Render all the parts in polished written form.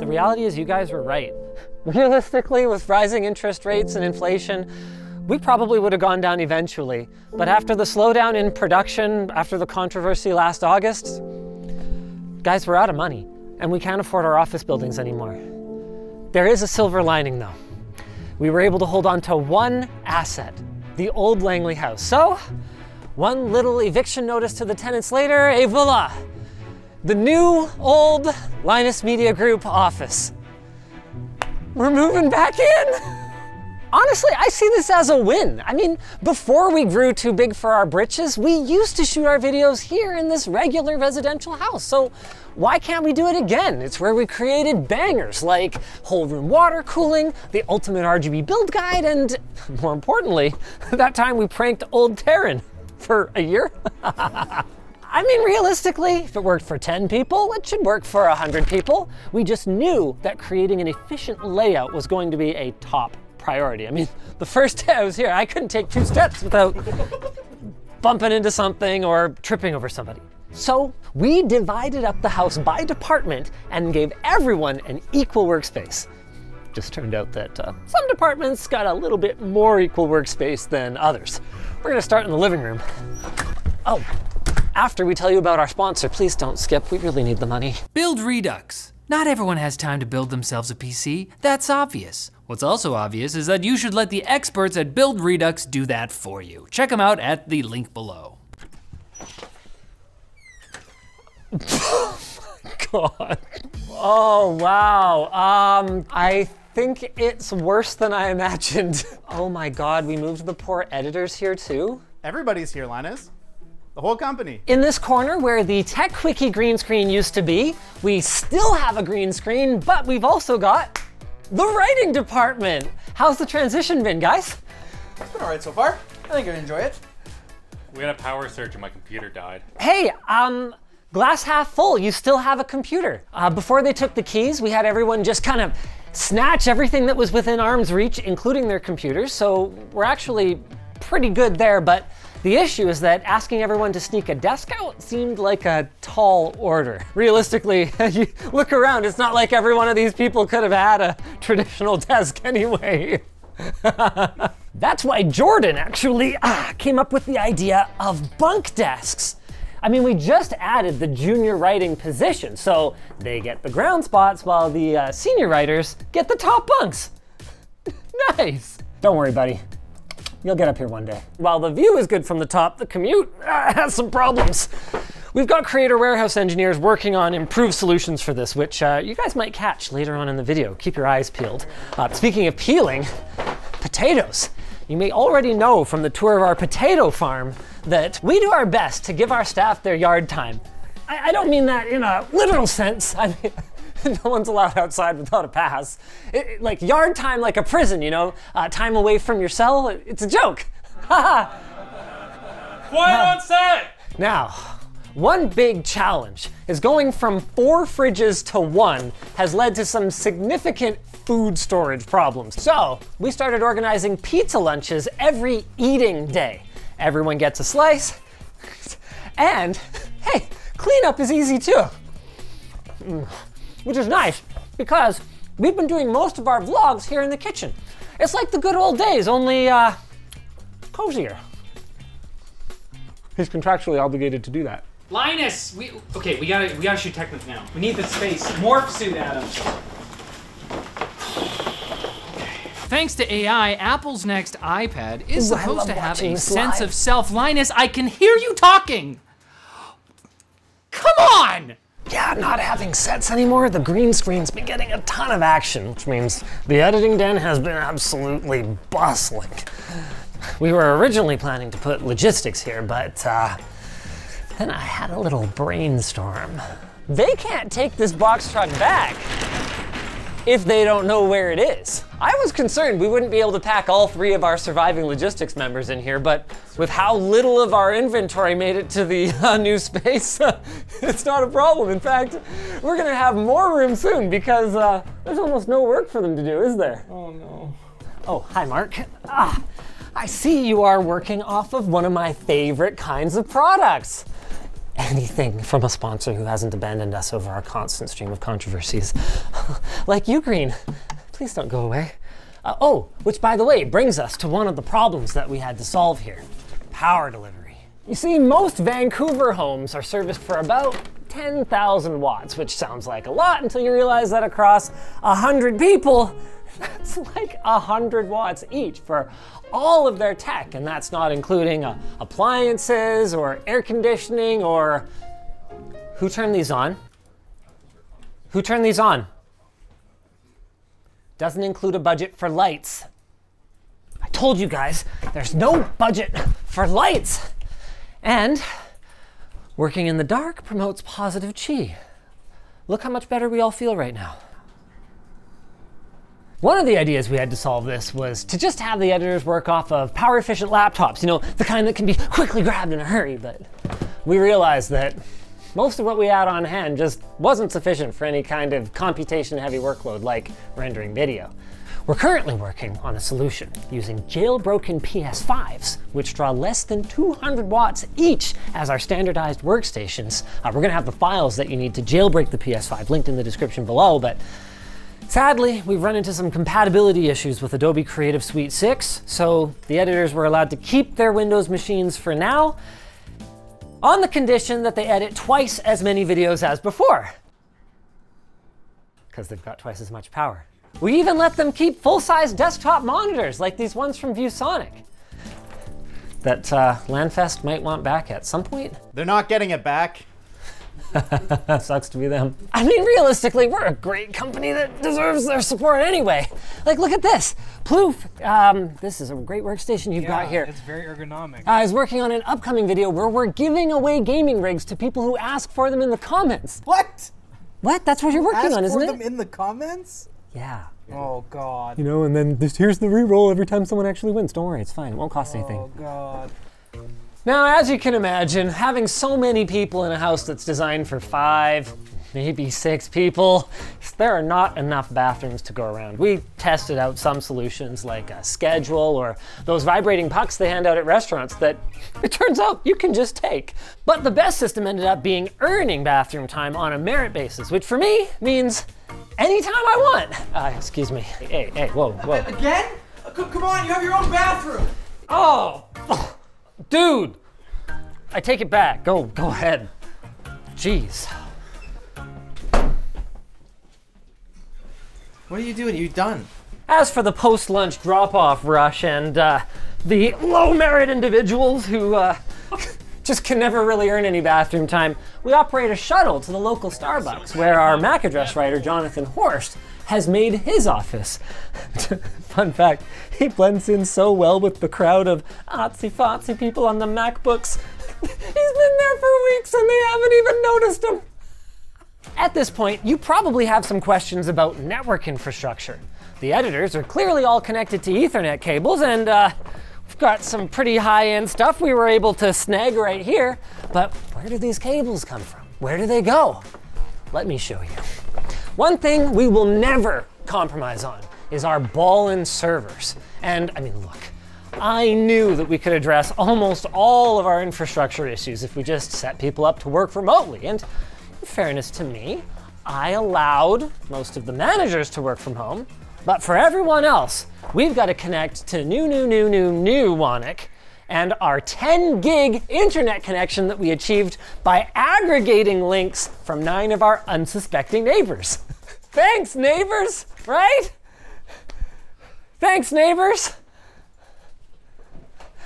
The reality is you guys were right. Realistically, with rising interest rates and inflation, we probably would have gone down eventually. But after the slowdown in production, after the controversy last August, guys, we're out of money and we can't afford our office buildings anymore. There is a silver lining though. We were able to hold on to one asset, the old Langley House. So one little eviction notice to the tenants later, et voila, the new old Linus Media Group office. We're moving back in. Honestly, I see this as a win. I mean, before we grew too big for our britches, we used to shoot our videos here in this regular residential house. So why can't we do it again? It's where we created bangers like whole room water cooling, the ultimate RGB build guide, and more importantly, that time we pranked old Taryn for a year. I mean, realistically, if it worked for 10 people, it should work for 100 people. We just knew that creating an efficient layout was going to be a top priority. I mean, the first day I was here, I couldn't take two steps without bumping into something or tripping over somebody. So we divided up the house by department and gave everyone an equal workspace. Just turned out that some departments got a little bit more equal workspace than others. We're gonna start in the living room. Oh, after we tell you about our sponsor, please don't skip, we really need the money. Build Redux. Not everyone has time to build themselves a PC, that's obvious. What's also obvious is that you should let the experts at Build Redux do that for you. Check them out at the link below. Oh my God. Oh, wow. I think it's worse than I imagined. Oh my God, we moved the poor editors here too? Everybody's here, Linus. The whole company. In this corner where the Tech Quickie green screen used to be, we still have a green screen, but we've also got the writing department. How's the transition been, guys? It's been all right so far. I think I enjoy it. We had a power surge and my computer died. Hey, glass half full, you still have a computer. Before they took the keys, we had everyone just kind of snatch everything that was within arm's reach, including their computers. So we're actually pretty good there, but the issue is that asking everyone to sneak a desk out seemed like a tall order. Realistically, you look around, it's not like every one of these people could have had a traditional desk anyway. That's why Jordan actually came up with the idea of bunk desks. I mean, we just added the junior writing position, so they get the ground spots while the senior writers get the top bunks. Nice. Don't worry, buddy. You'll get up here one day. While the view is good from the top, the commute has some problems. We've got Creator Warehouse engineers working on improved solutions for this, which you guys might catch later on in the video. Keep your eyes peeled. Speaking of peeling, potatoes. You may already know from the tour of our potato farm that we do our best to give our staff their yard time. I don't mean that in a literal sense. I mean, no one's allowed outside without a pass. Like yard time, like a prison, you know? Time away from your cell, it's a joke. Quiet on set! Now, one big challenge is going from 4 fridges to 1 has led to some significant food storage problems. So we started organizing pizza lunches every eating day. Everyone gets a slice, and hey, cleanup is easy too. Which is nice because we've been doing most of our vlogs here in the kitchen. It's like the good old days, only cozier. He's contractually obligated to do that. Linus, we gotta shoot tech with now. We need the space. Morph suit, Adam. Thanks to AI, Apple's next iPad is supposed to have a sense of self. Linus, I can hear you talking. Come on. Yeah, not having sets anymore, the green screen's been getting a ton of action, which means the editing den has been absolutely bustling. We were originally planning to put logistics here, but then I had a little brainstorm. They can't take this box truck back if they don't know where it is. I was concerned we wouldn't be able to pack all 3 of our surviving logistics members in here, but with how little of our inventory made it to the new space, it's not a problem. In fact, we're gonna have more room soon because there's almost no work for them to do, is there? Oh no. Oh, hi Mark. Ah, I see you are working off of one of my favorite kinds of products. anything from a sponsor who hasn't abandoned us over our constant stream of controversies. Like Ugreen, please don't go away. Oh, which by the way, brings us to one of the problems that we had to solve here, power delivery. You see, most Vancouver homes are serviced for about 10,000 watts, which sounds like a lot until you realize that across 100 people, that's like 100 watts each for all of their tech, and that's not including appliances or air conditioning or... Who turned these on? Who turned these on? Doesn't include a budget for lights. I told you guys, there's no budget for lights. And working in the dark promotes positive chi. Look how much better we all feel right now. One of the ideas we had to solve this was to just have the editors work off of power efficient laptops, you know, the kind that can be quickly grabbed in a hurry, but we realized that most of what we had on hand just wasn't sufficient for any kind of computation heavy workload like rendering video. We're currently working on a solution using jailbroken PS5s, which draw less than 200 watts each as our standardized workstations. We're gonna have the files that you need to jailbreak the PS5 linked in the description below, but sadly, we've run into some compatibility issues with Adobe Creative Suite 6, so the editors were allowed to keep their Windows machines for now, on the condition that they edit twice as many videos as before, because they've got twice as much power. We even let them keep full-size desktop monitors like these ones from ViewSonic that LANFest might want back at some point. They're not getting it back. Sucks to be them. I mean, realistically, we're a great company that deserves their support anyway. Like, look at this. Ploof, this is a great workstation you've got here. It's very ergonomic. I was working on an upcoming video where we're giving away gaming rigs to people who ask for them in the comments. What? What? That's what you're working on, isn't it? Ask for them in the comments? Yeah. Oh, God. You know, and then here's the reroll every time someone actually wins. Don't worry, it's fine. It won't cost anything. Oh, God. Now, as you can imagine, having so many people in a house that's designed for 5, maybe 6 people, there are not enough bathrooms to go around. We tested out some solutions like a schedule or those vibrating pucks they hand out at restaurants that it turns out you can just take. But the best system ended up being earning bathroom time on a merit basis, which for me means anytime I want. Excuse me. Hey, whoa, whoa. Again? Come on, you have your own bathroom. Oh. Dude, I take it back. Go ahead. Jeez. What are you doing? You done? As for the post-lunch drop-off rush and the low-merit individuals who just can never really earn any bathroom time, we operate a shuttle to the local Starbucks where our MAC address writer, Jonathan Horst, has made his office. Fun fact, he blends in so well with the crowd of artsy-fartsy people on the MacBooks. He's been there for weeks and they haven't even noticed him. At this point, you probably have some questions about network infrastructure. The editors are clearly all connected to Ethernet cables and we've got some pretty high-end stuff we were able to snag right here, but where do these cables come from? Where do they go? Let me show you. One thing we will never compromise on is our ballin' servers. And I mean, look, I knew that we could address almost all of our infrastructure issues if we just set people up to work remotely. And in fairness to me, I allowed most of the managers to work from home, but for everyone else, we've got to connect to new ViewSonic and our 10-gig internet connection that we achieved by aggregating links from 9 of our unsuspecting neighbors. Thanks, neighbors, right? Thanks, neighbors.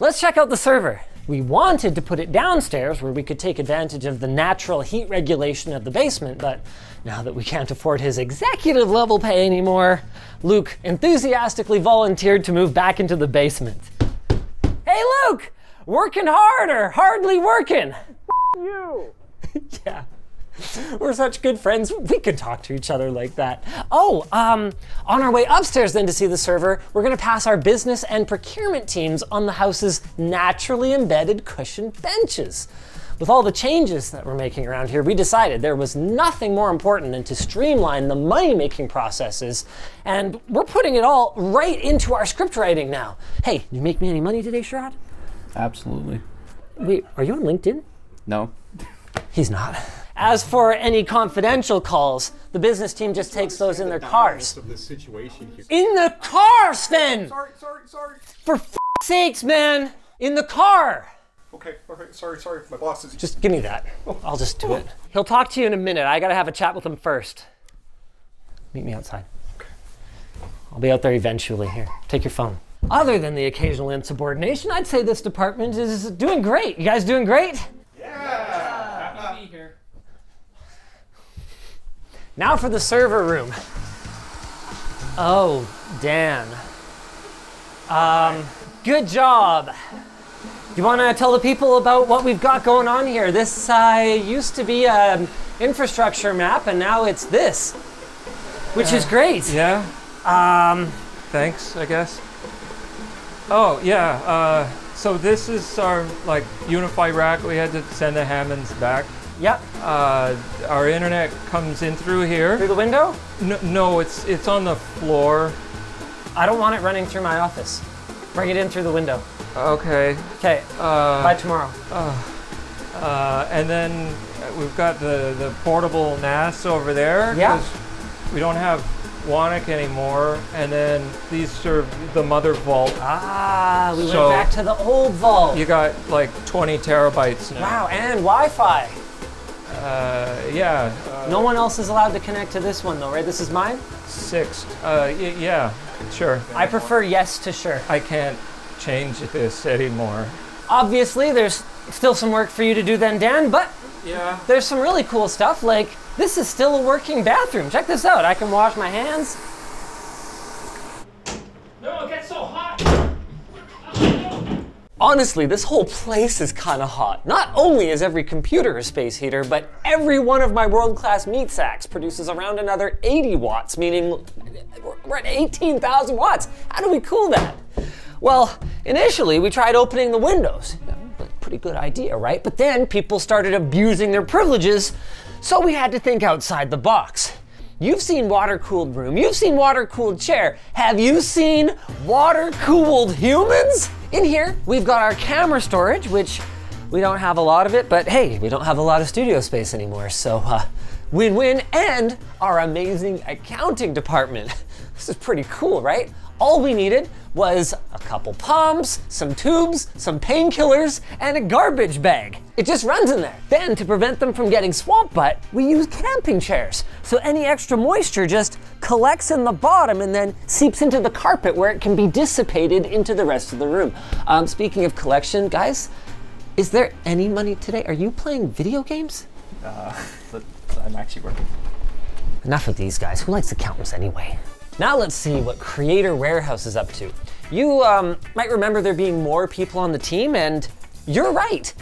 Let's check out the server. We wanted to put it downstairs where we could take advantage of the natural heat regulation of the basement, but now that we can't afford his executive level pay anymore, Luke enthusiastically volunteered to move back into the basement. Hey, Luke, working hard or hardly working? You. Yeah, we're such good friends. We can talk to each other like that. Oh, on our way upstairs then to see the server, we're gonna pass our business and procurement teams on the house's naturally embedded cushioned benches. With all the changes that we're making around here, we decided there was nothing more important than to streamline the money-making processes, and we're putting it all right into our script writing now. Hey, you make me any money today, Sherrod? Absolutely. Wait, are you on LinkedIn? No. He's not. As for any confidential calls, the business team just takes those in their cars. In the car, Sven! Sorry. For f***ing sakes, man! In the car! Okay, perfect. Sorry, my boss is... Just give me that. I'll just do it. He'll talk to you in a minute. I gotta have a chat with him first. Meet me outside. Okay. I'll be out there eventually. Here, take your phone. Other than the occasional insubordination, I'd say this department is doing great. You guys doing great? Yeah! Happy to be here. Now for the server room. Oh, Dan. Good job. You want to tell the people about what we've got going on here? This used to be an infrastructure map, and now it's this, which is great. Yeah. Thanks, I guess. Oh yeah. So this is our like Unify rack. We had to send the Hammonds back. Yep. Our internet comes in through here. Through the window? No, it's on the floor. I don't want it running through my office. Bring it in through the window. Okay. Okay. By tomorrow. And then we've got the portable NAS over there. Yeah. We don't have ViewSonic anymore, and then these serve the mother vault. Ah, we went back to the old vault. You got like 20 terabytes now. Wow, and Wi-Fi. Yeah. No one else is allowed to connect to this one though, right? This is mine? 6. Yeah, sure. I prefer yes to sure. I can't change this anymore. Obviously, there's still some work for you to do then, Dan, but yeah, there's some really cool stuff like this is still a working bathroom. Check this out. I can wash my hands. No, it gets so hot. Honestly, this whole place is kind of hot. Not only is every computer a space heater, but every one of my world-class meat sacks produces around another 80 watts, meaning we're at 18,000 watts. How do we cool that? Well, initially we tried opening the windows. Pretty good idea, right? But then people started abusing their privileges, so we had to think outside the box. You've seen water-cooled room, you've seen water-cooled chair. Have you seen water-cooled humans? In here, we've got our camera storage, which we don't have a lot of it, but hey, we don't have a lot of studio space anymore, so win-win, and our amazing accounting department. This is pretty cool, right? All we needed was a couple pumps, some tubes, some painkillers, and a garbage bag. It just runs in there. Then, to prevent them from getting swamp butt, we use camping chairs. So any extra moisture just collects in the bottom and then seeps into the carpet where it can be dissipated into the rest of the room. Speaking of collection, guys, is there any money today? Are you playing video games? I'm actually working. Enough of these guys. Who likes accountants anyway? Now let's see what Creator Warehouse is up to. You might remember there being more people on the team, and you're right.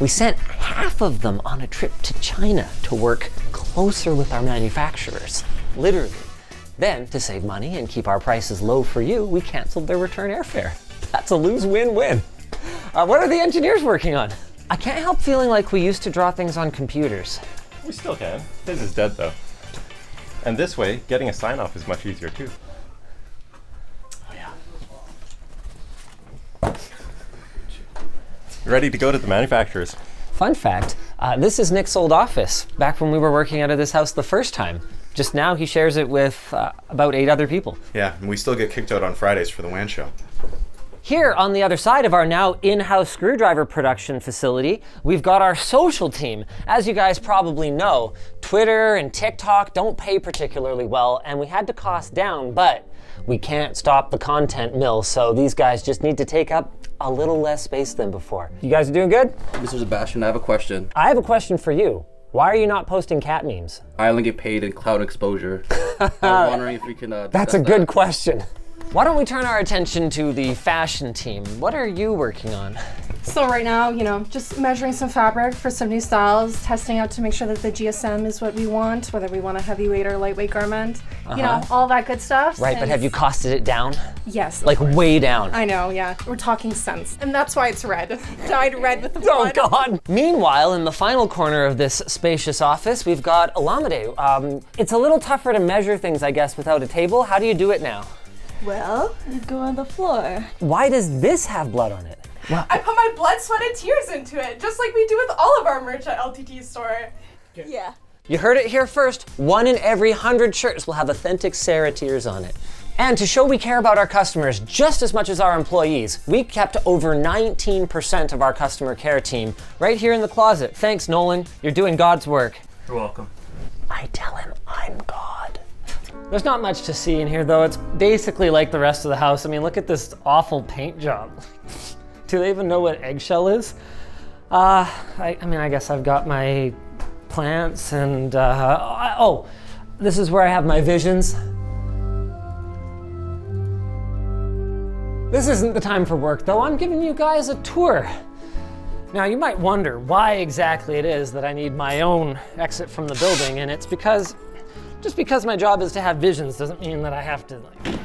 We sent half of them on a trip to China to work closer with our manufacturers, literally. Then, to save money and keep our prices low for you, we canceled their return airfare. That's a lose-win-win. What are the engineers working on? I can't help feeling like we used to draw things on computers. We still can. His is dead, though. And this way, getting a sign-off is much easier, too. Oh, yeah. Ready to go to the manufacturers. Fun fact, this is Nick's old office, back when we were working out of this house the first time. Just now, he shares it with about 8 other people. Yeah, and we still get kicked out on Fridays for the WAN show. Here, on the other side of our now in-house screwdriver production facility, we've got our social team. As you guys probably know, Twitter and TikTok don't pay particularly well, and we had to cost down, but we can't stop the content mill, so these guys just need to take up a little less space than before. You guys are doing good? Mr. Sebastian, I have a question. I have a question for you. Why are you not posting cat memes? I only get paid in cloud exposure. I'm wondering if we can... That's a good question. Why don't we turn our attention to the fashion team? What are you working on? So right now, you know, just measuring some fabric for some new styles, testing out to make sure that the GSM is what we want, whether we want a heavyweight or lightweight garment, you know, all that good stuff. Right, but have you costed it down? Yes. Like way down. I know, yeah. We're talking cents. And that's why it's red. Dyed red with the blood. Oh God. Meanwhile, in the final corner of this spacious office, we've got Olamide. It's a little tougher to measure things, I guess, without a table. How do you do it now? Well, you go on the floor. Why does this have blood on it? Wow. I put my blood, sweat, and tears into it, just like we do with all of our merch at LTT store. Yeah. You heard it here first. 1 in every 100 shirts will have authentic Sarah tears on it. And to show we care about our customers just as much as our employees, we kept over 19% of our customer care team right here in the closet. Thanks, Nolan. You're doing God's work. You're welcome. I tell him I'm God. There's not much to see in here, though. It's basically like the rest of the house. I mean, look at this awful paint job. Do they even know what eggshell is? I mean, I guess I've got my plants and, oh, this is where I have my visions. This isn't the time for work, though. I'm giving you guys a tour. Now, you might wonder why exactly it is that I need my own exit from the building, and it's because, just because my job is to have visions doesn't mean that I have to, like,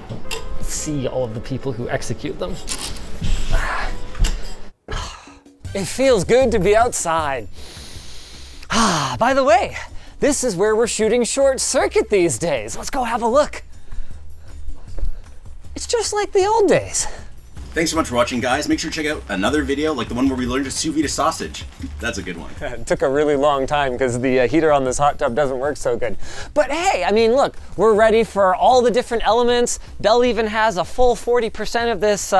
see all of the people who execute them. It feels good to be outside. By the way, this is where we're shooting Short Circuit these days. Let's go have a look. It's just like the old days. Thanks so much for watching, guys. Make sure to check out another video like the one where we learned to sous vide a sausage. That's a good one. It took a really long time because the heater on this hot tub doesn't work so good. But hey, I mean, look, we're ready for all the different elements. Bell even has a full 40% of this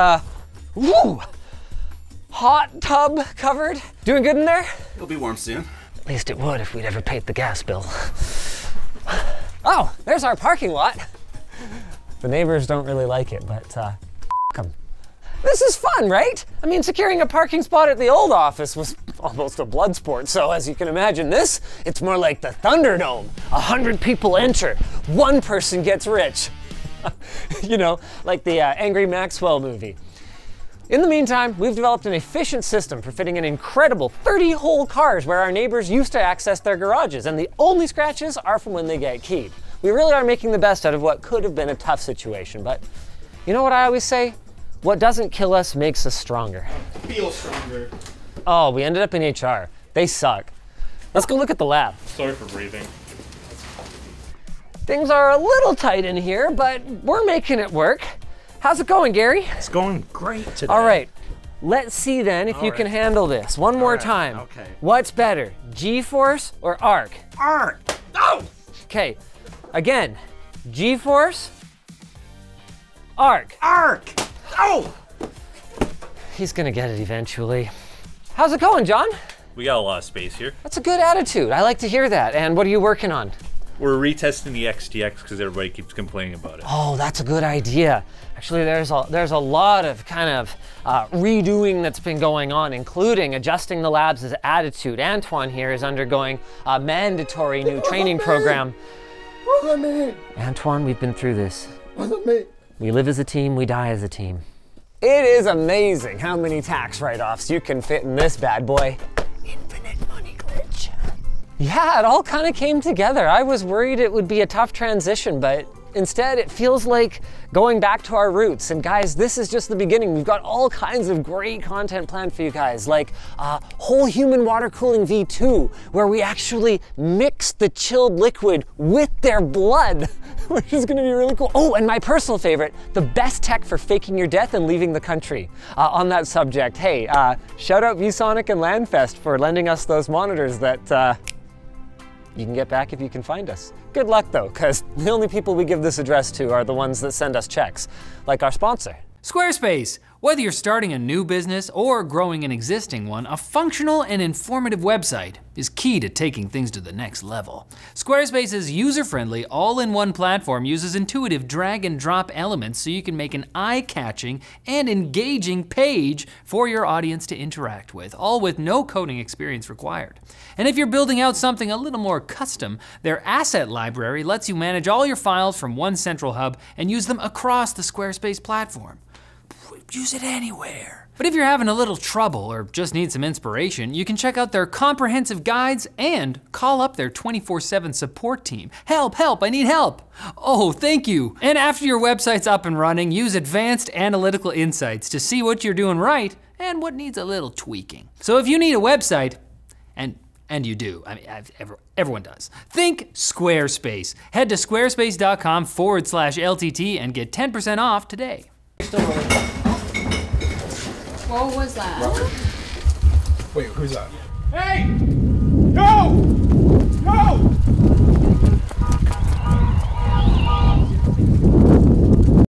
hot tub covered. Doing good in there? It'll be warm soon. At least it would if we'd ever paid the gas bill. Oh, there's our parking lot. The neighbors don't really like it, but f them. This is fun, right? I mean, securing a parking spot at the old office was almost a blood sport, so as you can imagine this, it's more like the Thunderdome. 100 people enter, 1 person gets rich. You know, like the Angry Maxwell movie. In the meantime, we've developed an efficient system for fitting an incredible 30 whole cars where our neighbors used to access their garages, and the only scratches are from when they get keyed. We really are making the best out of what could have been a tough situation, but you know what I always say? What doesn't kill us makes us stronger. Feel stronger. Oh, we ended up in HR. They suck. Let's go look at the lab. Sorry for breathing. Things are a little tight in here, but we're making it work. How's it going, Gary? It's going great today. All right, let's see then if you can handle this. One more time. Okay. What's better, G-force or arc? Arc. Oh! Okay. Again, G-force, arc. Arc! Oh! He's gonna get it eventually. How's it going, John? We got a lot of space here. That's a good attitude. I like to hear that. And what are you working on? We're retesting the XTX because everybody keeps complaining about it. Oh, that's a good idea. Actually, there's a lot of kind of redoing that's been going on, including adjusting the lab's attitude. Antoine here is undergoing a mandatory new training program. Wasn't me. Antoine, we've been through this. Wasn't me. We live as a team, we die as a team. It is amazing how many tax write-offs you can fit in this bad boy. Infinite money glitch. Yeah, it all kind of came together. I was worried it would be a tough transition, but instead it feels like going back to our roots. And guys, this is just the beginning. We've got all kinds of great content planned for you guys, like whole human water cooling V2, where we actually mix the chilled liquid with their blood, which is gonna be really cool. Oh, and my personal favorite, the best tech for faking your death and leaving the country. On that subject, hey, shout out ViewSonic and LANFest for lending us those monitors that you can get back if you can find us. Good luck though, because the only people we give this address to are the ones that send us checks, like our sponsor. Squarespace. Whether you're starting a new business or growing an existing one, a functional and informative website is key to taking things to the next level. Squarespace's user-friendly, all-in-one platform uses intuitive drag-and-drop elements so you can make an eye-catching and engaging page for your audience to interact with, all with no coding experience required. And if you're building out something a little more custom, their asset library lets you manage all your files from one central hub and use them across the Squarespace platform. Use it anywhere. But if you're having a little trouble or just need some inspiration, you can check out their comprehensive guides and call up their 24/7 support team. Help, help, I need help. Oh, thank you. And after your website's up and running, use advanced analytical insights to see what you're doing right and what needs a little tweaking. So if you need a website, and you do, I mean, everyone does. Think Squarespace. Head to squarespace.com/LTT and get 10% off today. What was that? Robert. Wait, who's that? Hey! No!